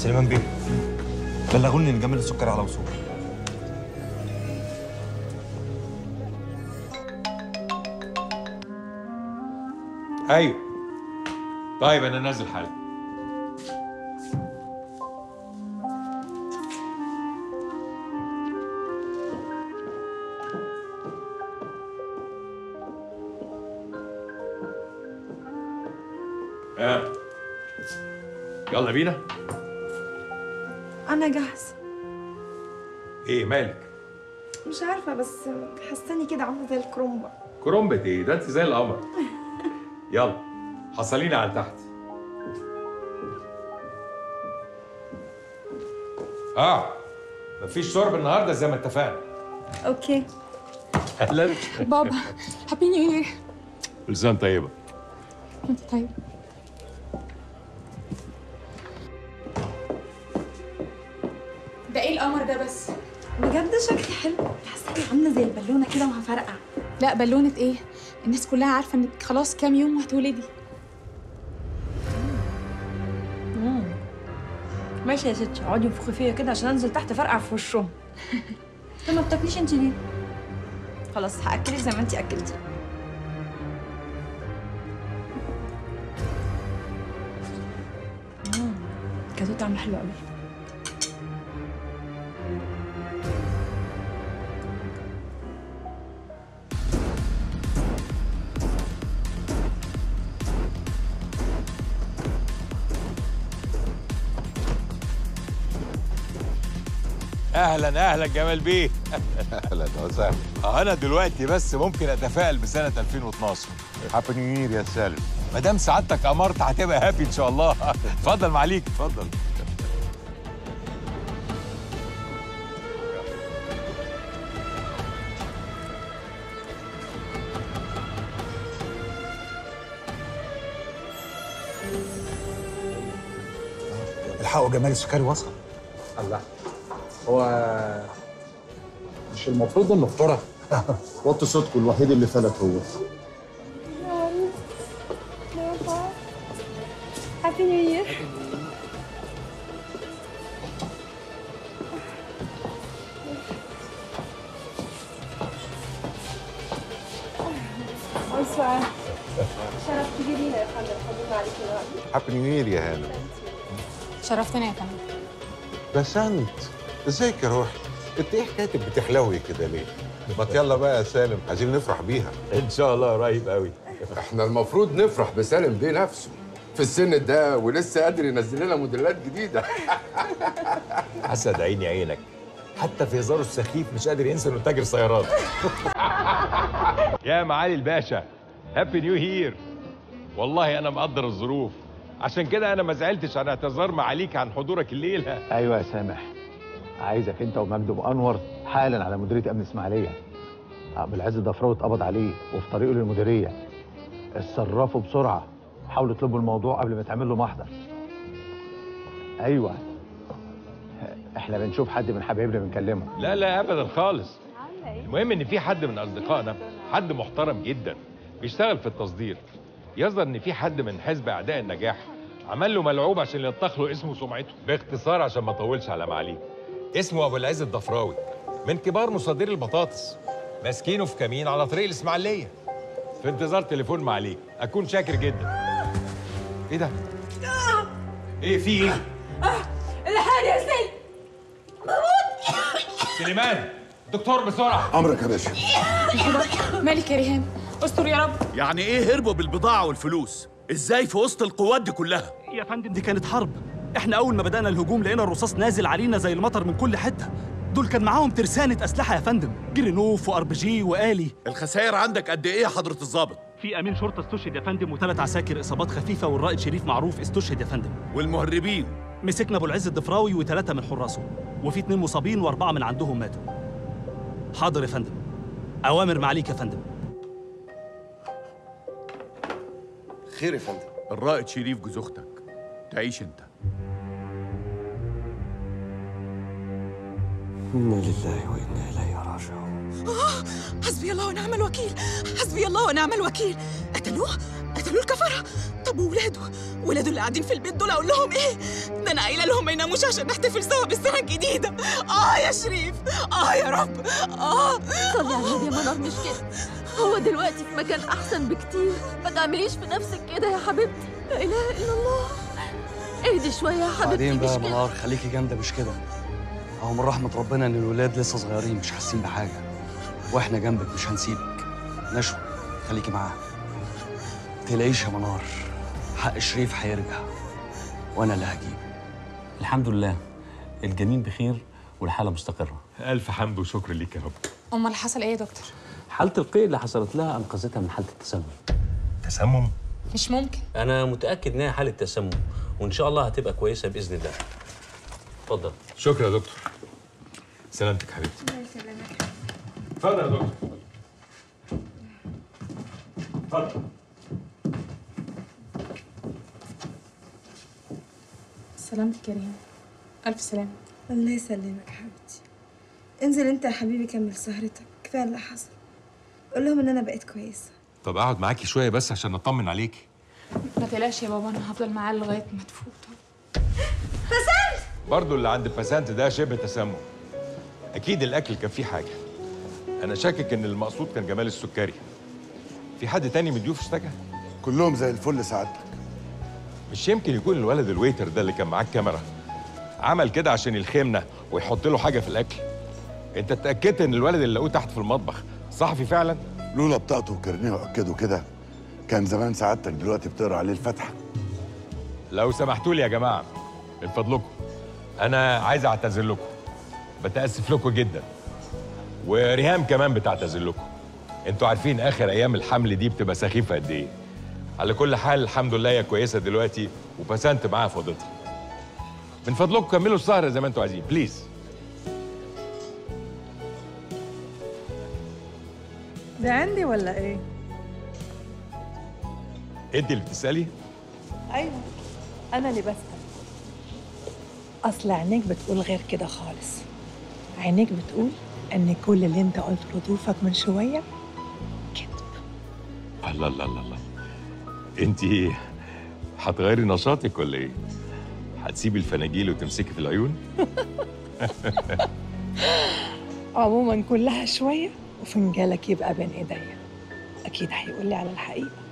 سليمان بيه، بلغوني ان جمال السكري على وصول. ايوه طيب انا نازل حالا. يلا بينا. أنا جاهزة. إيه مالك؟ مش عارفة بس حاساني كده عاملة زي الكرومبة. كرومبة إيه؟ ده أنت زي القمر. يلا حصلينا على تحت. مفيش شرب النهارده زي ما اتفقنا. أوكي. أهلا. بابا هابي نيو يير. كل سنة طيبة. وأنت طيب. ده ايه القمر ده بس؟ بجد شكلي حلو، حاسه عامله زي البالونه كده وهفرقع. لا بالونه ايه؟ الناس كلها عارفه انك خلاص كام يوم وهتولدي. ماشي يا ستي، اقعدي انفخي فيا كده عشان انزل تحت فرقع في وشهم. طب ما بتاكليش انت ليه؟ خلاص هاكلك زي ما انت اكلتي. الجاتوه طعمه حلو قوي. اهلا اهلا جمال بيه. اهلا وسهلا. انا دلوقتي بس ممكن اتفائل بسنه 2012. هابي نيو يير يا سالم. ما دام سعادتك امرت هتبقى هابي ان شاء الله. اتفضل معليك اتفضل. الحقوا جمال السكري وصل. الله، هو مش المفروض انه اخترع؟ وطي صوتكم، الوحيد اللي فلت هو. هابي نيو يير. شرف كبير لينا يا فندم، اتفضلوا عليك دلوقتي. هابي نيو يير يا هانم. شرفتنا يا فندم. بسنت ازيك يا روحي؟ انت ايه حكايتك بتحلوي كده ليه؟ ما يلا بقى يا سالم، عايزين نفرح بيها ان شاء الله قريب قوي. احنا المفروض نفرح بسالم بيه نفسه في السن ده ولسه قادر ينزل لنا موديلات جديده. حسد عيني عينك، حتى في هزاره السخيف مش قادر ينسى انه تاجر سيارات. يا معالي الباشا هابي نيو هير. والله انا مقدر الظروف، عشان كده انا ما زعلتش عن اعتذار معاليك عن حضورك الليله. ايوه يا سامح، عايزك انت ومجدي وانور حالا على مديريه امن اسماعيليه. ابو العز الضفراوي اتقبض عليه وفي طريقه للمديريه. اتصرفوا بسرعه، حاولوا تلبوا الموضوع قبل ما يتعمل له محضر. ايوه احنا بنشوف حد من حبايبنا بنكلمه. لا لا ابدا خالص. المهم ان في حد من اصدقائنا، حد محترم جدا بيشتغل في التصدير، يظهر ان في حد من حزب اعداء النجاح عمل له ملعوب عشان يلطخ له اسمه وسمعته. باختصار عشان ما اطولش على معاليك، اسمه أبو العز الضفراوي، من كبار مصادري البطاطس، ماسكينه في كمين على طريق الإسماعيلية. في انتظار تليفون معاليك، أكون شاكر جدا. إيه ده؟ إيه في إيه؟ الحقني يا سليم، بموت. سليمان، دكتور بسرعة. أمرك يا باشا. مالك يا ريهام؟ استر يا رب. يعني إيه هربوا بالبضاعة والفلوس؟ إزاي في وسط القوات دي كلها؟ يا فندم دي كانت حرب، احنا اول ما بدأنا الهجوم لقينا الرصاص نازل علينا زي المطر من كل حتة. دول كان معاهم ترسانة اسلحة يا فندم، جرينوف واربجي والي. الخسائر عندك قد ايه يا حضرة الضابط؟ في امين شرطة استشهد يا فندم، وثلاث عساكر اصابات خفيفة، والرائد شريف معروف استشهد يا فندم. والمهربين؟ مسكنا ابو العز الضفراوي وثلاثة من حراسه، وفي 2 مصابين و4 من عندهم ماتوا. حاضر يا فندم، اوامر معاليك يا فندم. خير يا فندم. الرائد شريف جوز اختك، تعيش انت. إنا لله وإنا إليه راجعون. حسبي الله ونعم الوكيل، حسبي الله ونعم الوكيل. قتلوه؟ قتلوا الكفرة؟ طب وولاده؟ ولاده اللي قاعدين في البيت دول أقول لهم إيه؟ ده أنا قايلة لهم ما يناموش عشان نحتفل سوا بالسنة الجديدة. يا شريف، يا رب، صلي على النبي يا منار. مش كده، هو دلوقتي في مكان أحسن بكتير. ما تعمليش في نفسك كده يا حبيبتي، لا إله إلا الله. اهدي شوية يا حبيبتي. بعدين بقى يا منار خليكي جامدة، مش كده؟ أهو من رحمة ربنا إن الولاد لسه صغيرين مش حاسين بحاجة، وإحنا جنبك مش هنسيبك. نشوى خليكي معاها، متقلقيش يا منار، حق شريف هيرجع وأنا اللي هجيبه. الحمد لله الجنين بخير والحالة مستقرة. ألف حمد وشكر ليك يا رب. أمال حصل إيه يا دكتور؟ حالة القيء اللي حصلت لها أنقذتها من حالة التسمم. تسمم؟ مش ممكن. أنا متأكد إنها حالة تسمم، وإن شاء الله هتبقى كويسة بإذن الله. اتفضل. شكرا يا دكتور. سلامتك حبيبتي. الله يسلمك. اتفضل يا دكتور. اتفضل. سلامتك يا ريهام. ألف سلامة. الله يسلمك يا حبيبتي. انزل أنت يا حبيبي كمل سهرتك، كفاية اللي حصل. قول لهم إن أنا بقيت كويسة. طب أقعد معاكي شوية بس عشان أطمن عليكي. ما تقلقش يا بابا، أنا هفضل معاه لغاية ما تفوق. بسنت! برضه اللي عند بسنت ده شبه تسمم. أكيد الأكل كان فيه حاجة. أنا شاكك إن المقصود كان جمال السكري. في حد تاني من الضيوف اشتكى؟ كلهم زي الفل سعادتك. مش يمكن يكون الولد الويتر ده اللي كان معاك كاميرا عمل كده عشان الخيمنة ويحط له حاجة في الأكل؟ أنت اتأكدت إن الولد اللي لقوه تحت في المطبخ صحفي فعلا؟ لولا بطاقته وكرنيه وأكده كده كان زمان سعادتك دلوقتي بتقرا عليه الفاتحة. لو سمحتوا لي يا جماعة من فضلكم، أنا عايز أعتذر لكم، بتأسف لكم جدا، وريهام كمان بتعتذر لكم. أنتوا عارفين آخر أيام الحمل دي بتبقى سخيفة قد إيه. على كل حال الحمد لله هي كويسة دلوقتي وبسنت معاها فضيتها. من فضلكم كملوا السهرة زي ما أنتوا عايزين بليز. ده عندي ولا إيه؟ أنت اللي بتسألي؟ أيوه أنا اللي بسأل. أصل عينيك بتقول غير كده خالص. عينيك بتقول إن كل اللي أنت قلته لضيوفك من شوية كذب. الله الله الله الله. أنت هتغيري نشاطك ولا إيه؟ هتسيبي الفناجيل وتمسكي في العيون؟ عموما كلها شوية وفنجالك يبقى بين ايديا. اكيد هيقول لي على الحقيقه.